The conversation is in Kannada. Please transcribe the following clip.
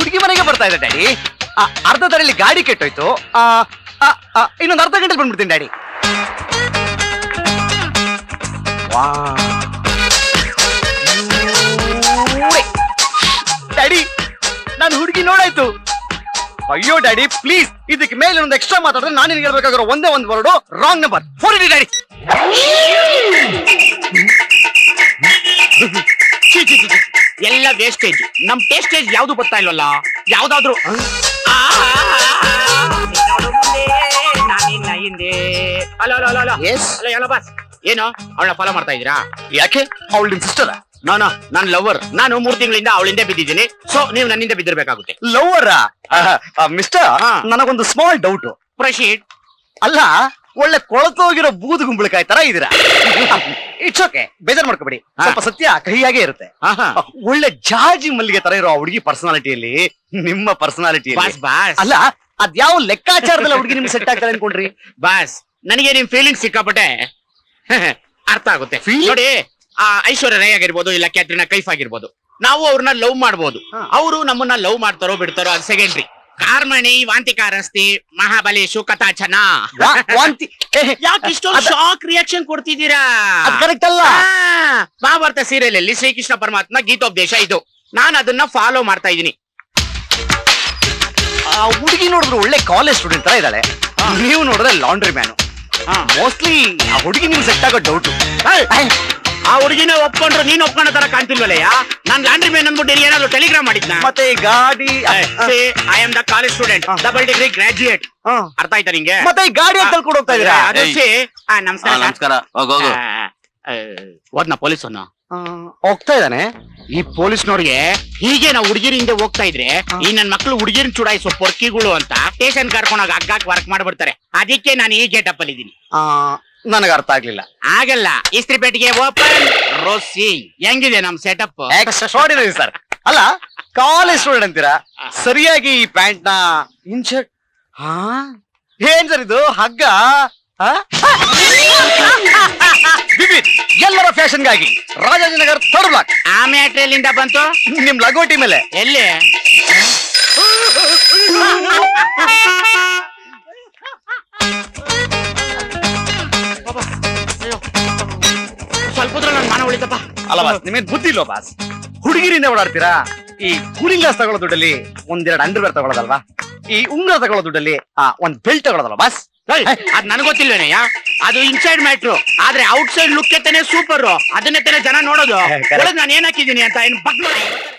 ಹುಡುಗಿ ಮನೆಗೆ ಬರ್ತಾ ಇದ್ದೆ ಡ್ಯಾಡಿ ಅರ್ಧ ದಾರಿಯಲ್ಲಿ ಗಾಡಿ ಕೆಟ್ಟೋಯ್ತು ಇನ್ನೊಂದು ಅರ್ಧ ಗಂಟೆಲಿ ಬಂದ್ಬಿಡ್ತೀನಿ ಡ್ಯಾಡಿ ವಾ ಡ್ಯಾಡಿ ನಾನು ಹುಡುಗಿ ನೋಡಾಯ್ತು अय्यो डैडी प्लीज इदक्के मेले ओंदु एक्स्ट्रा माताड्रे नानु निनगे हेळबेकागिरो ओंदे ओंदु वर्ड रांग नंबर फोरिदि डैडी ची ची ची एल्ल वेस्टेज नम टेस्टेज यावुदु गोत्ता इल्लल्ल यावदादरू आ निन्नोडु मुंदे नानिन्न हिंदे hello hello hello yes hello याला बस ಏನು ಅವಳ ಫಾಲೋ ಮಾಡ್ತಾ ಇದ್ದೀರಾ ಯಾಕೆ ಅವಳ ನಿಮ್ಮ ಸಿಸ್ಟರ್ ನೋ ನೋ ನಾನು ಲವರ್ ನಾನು 3 ತಿಂಗಳಿಂದ ಅವಳಿಂದ ಬಿದ್ದಿದ್ದೀನಿ ಸೋ ನೀವು ನನ್ನಿಂದ ಬಿದ್ದಿರಬೇಕಾಗುತ್ತೆ ಲವರ್ ಮಿಸ್ಟರ್ ನನಗೊಂದು ಸ್ಮಾಲ್ ಡೌಟ್ ಪ್ರಶೀಟ್ ಅಲ್ಲ ಒಳ್ಳೆ ಕೊಳತೋಗಿರೋ ಬೂದು ಗುಂಬಳಕಾಯಿ ತರ ಇದ್ದೀರಾ ಇಟ್ಸ್ ಓಕೆ ಬೇಜಾರ್ ಮಾಡ್ಕೋಬೇಡಿ ಸ್ವಲ್ಪ ಸತ್ಯ ಕಹಿಯಾಗೆ ಇರುತ್ತೆ ಒಳ್ಳೆ ಜಾಜಿ ಮಲ್ಲಿಗೆ ತರ ಇರೋ ಹುಡುಗಿ ಪರ್ಸನಾಲಿಟಿಯಲ್ಲಿ ನಿಮ್ಮ ಪರ್ಸನಾಲಿಟಿ ಬಾಸ್ ಬಾಸ್ ಅಲ್ಲ ಅದ ಯಾವ ಲೆಕ್ಕಾಚಾರದಲ್ಲಿ ಹುಡುಗಿ ನಿಮಗೆ ಸೆಟ್ ಆಗ್ತಾರೆ ಅನ್ಕೊಂಡ್ರಿ ಬಾಸ್ ನನಗೆ ನಿಮ್ಮ ಫೀಲಿಂಗ್ ಸಿಕ್ಕಾಪಟ್ಟೆ अर्थ आगुत्ते नोडि ऐश्वर्या राय आगिरबहुदु इल्ल कैटरीना कैफ आगिरबहुदु नावु अवरन्न लव माडबहुदु अवरु नम्मन्न लव माड्तारो बिड्तारो अदु सेकेंडरी कार्मणि वांतिकारस्ति महाबली शुकताचना वांति याके इष्टो शॉक रिएक्शन कोड्तिदीरा अदु करेक्ट अल्ल महाभारत सीरियल अल्लि श्रीकृष्ण परमात्मा गीतोपदेश इदु नानु अदन्न फॉलो माड्ता इदीनि ಆ ಹುಡುಗಿ ನೋಡಿದ್ರೆ ಒಳ್ಳೆ ಕಾಲೇಜ್ ಸ್ಟೂಡೆಂಟ್ ತರ ಇದ್ದಾಳೆ ನೀವು ನೋಡಿದ್ರೆ ಲಾಂಡ್ರಿ ಮ್ಯಾನ್ ಮೋಸ್ಟ್ಲಿ ಆ ಹುಡುಗಿ ನಿಮ್ಗೆ ಸೆಟ್ ಆಗೋ ಡೌಟ್ ಆ ಹುಡುಗಿನ ಒಪ್ಕೊಂಡ್ರು ನೀನ್ ಒಪ್ಕೊಂಡ ತರ ಕಾಣ್ತಿಲ್ವಲ್ಲಯ್ಯ ನಾನ್ ಲಾಂಡ್ರಿ ಮೇನ್ ಅಂದ್ಬಿಟ್ಟು ಏನಾದ್ರು ಟೆಲಿಗ್ರಾಮ್ ಮಾಡಿದ್ನ ಮತ್ತೆ ಗಾಡಿ I am the college student double degree graduate ಅರ್ಥ ಆಯ್ತಾ ನಿಂಗೆ ಮತ್ತೆ ಗಾಡಿ ಅಂತ ಕಳ್ಕೊಂಡು ಹೋಗ್ತಾ ಇದೀರಾ ಅದಕ್ಕೆ ನಮಸ್ಕಾರ ನಮಸ್ಕಾರ ಹೋಗು ಹೋಗು ಓದ್ನ ಪೊಲೀಸನ್ನ ಹೋಗ್ತಾ ಇದ್ದಾನೆ ಈ ಪೊಲೀಸ್ನವ್ರಿಗೆ ಹೀಗೆ ನಾವು ಹುಡುಗಿರ ಹಿಂದೆ ಹೋಗ್ತಾ ಇದ್ರೆ ಈ ನನ್ನ ಮಕ್ಕಳು ಹುಡುಗಿರನ್ನ ಚುಡಾಯಿಸೋ ಪೊರ್ಕಿಗಳು ಅಂತ ಸ್ಟೇಷನ್ ಕರ್ಕೊಂಡೋಗ ಅಗ್ಗಾಕ್ ವರ್ಕ್ ಮಾಡ್ಬಿಡ್ತಾರೆ ಅದಕ್ಕೆ ನಾನು ಈ ಗೇಟ್ ಅಪ್ ಅಲ್ಲಿ ಇದ್ದೀನಿ ನನಗೆ ಅರ್ಥ ಆಗ್ಲಿಲ್ಲ ಆಗಲ್ಲ ಇಸ್ತ್ರಿ ಪೇಟಿಗೆ ಓಪನ್ ರೋಸಿ ಹೆಂಗಿದೆ ನಮ್ಮ ಸೆಟಪ್ ಎಕ್ಸ್ಟ್ರಾಆರ್ಡಿನರಿ ಸರ್ ಅಲ್ಲ ಕಾಲೇಜ್ ಸ್ಟೂಡೆಂಟ್ ಅಂತೀರಾ ಸರಿಯಾಗಿ ಈ ಪ್ಯಾಂಟ್ ನ ಇನ್ಶರ್ಟ್ ಹಾ ಏನ್ ಸರ್ ಇದು ಹಗ್ಗ ಎಲ್ಲರ ಫ್ಯಾಷನ್ ಗಾಗಿ ರಾಜಾಜಿನಗರ ಥರ್ಡ್ ಬ್ಲಾಕ್ ಆ ಮ್ಯಾಟ್ರಿಯಲ್ ಇಂದ ಬಂತು ನಿಮ್ ಲಗೋಟಿ ಮೇಲೆ ಎಲ್ಲಿ ಸ್ವಲ್ಪ ನನ್ನ ಮಾನ ಉಳಿತಪ್ಪ ಅಲ್ಲ ಬಾಸ್ ನಿಮಗೆ ಬುದ್ಧಿ ಇಲ್ವಾ ಬಾಸ್ ಹುಡುಗಿರಿಂದ ಓಡಾಡ್ತೀರಾ ಈ ಕೂಲಿಂಗ್ ಗ್ಲಾಸ್ ತಗೊಳ್ಳೋ ದುಡ್ಡಲ್ಲಿ ಒಂದೆರಡು ಅಂಡರ್ವೇರ್ ತಗೊಳ್ಳೋದಲ್ವಾ ಈ ಉಂಗುರ ತಗೊಳ್ಳೋ ದುಡ್ಡಲ್ಲಿ ಒಂದ್ ಬೆಲ್ಟ್ ತಗೊಳ್ಳೋದಲ್ವಾ ಬಾಸ್ ಅದ್ ನನ್ ಗೊತ್ತಿಲ್ವೇನಯ್ಯ ಅದು ಇನ್ಸೈಡ್ ಮ್ಯಾಟ್ರು ಆದ್ರೆ ಔಟ್ಸೈಡ್ ಲುಕ್ ತಾನೆ ಸೂಪರ್ ಅದನ್ನೇ ತಾನೆ ಜನ ನೋಡೋದು ನಾನು ಏನ್ ಹಾಕಿದೀನಿ ಅಂತ ಏನ್